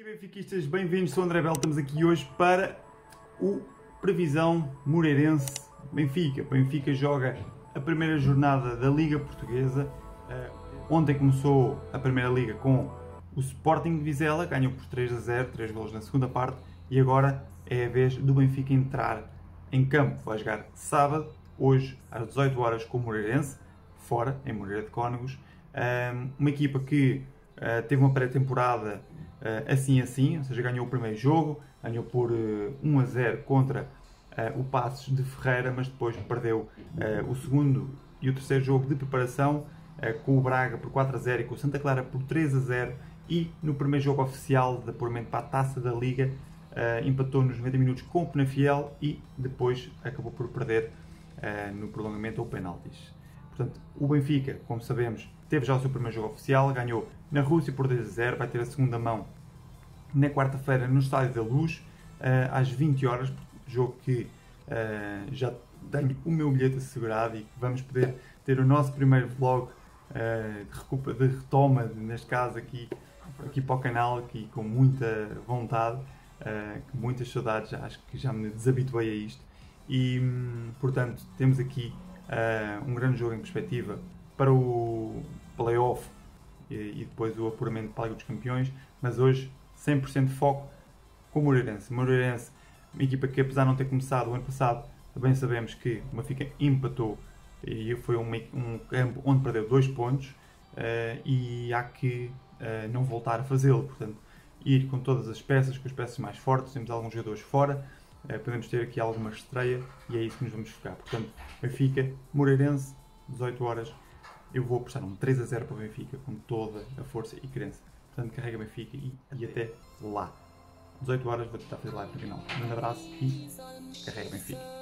E benfiquistas, bem-vindos, sou André Bel, estamos aqui hoje para o Previsão Moreirense-Benfica. Benfica joga a primeira jornada da Liga Portuguesa. Ontem começou a primeira liga com o Sporting de Vizela, ganhou por 3-0, 3 golos na segunda parte, e agora é a vez do Benfica entrar em campo. Vai jogar sábado, hoje, às 18h, com o Moreirense, fora, em Moreira de Cónagos. Uma equipa que teve uma pré-temporada assim, ou seja, ganhou o primeiro jogo, ganhou por 1-0 contra o Passos de Ferreira, mas depois perdeu o segundo e o terceiro jogo de preparação com o Braga por 4-0 e com o Santa Clara por 3-0, e no primeiro jogo oficial de apuramento para a Taça da Liga empatou nos 90 minutos com o Penafiel e depois acabou por perder no prolongamento ou penaltis. Portanto, o Benfica, como sabemos, teve já o seu primeiro jogo oficial, ganhou na Rússia por 2-0, vai ter a segunda mão na quarta-feira no Estádio da Luz, às 20h, jogo que já tenho o meu bilhete assegurado e que vamos poder ter o nosso primeiro vlog de retoma, neste caso aqui para o canal, aqui com muita vontade, com muitas saudades, acho que já me desabituei a isto, e portanto temos aqui um grande jogo em perspectiva para o play-off e depois o apuramento para a Liga dos Campeões, mas hoje 100% de foco com o Moreirense. O Moreirense, uma equipa que apesar de não ter começado o ano passado, também sabemos que o Benfica empatou e foi um campo onde perdeu 2 pontos e há que não voltar a fazê-lo. Portanto, ir com todas as peças, com as peças mais fortes, temos alguns jogadores fora, podemos ter aqui alguma estreia e é isso que nos vamos focar. Portanto, Benfica, Moreirense, 18h, eu vou apostar um 3-0 para o Benfica com toda a força e crença. Portanto, carrega Benfica e até lá. 18h vou tentar fazer live no canal. Um grande abraço e carrega Benfica.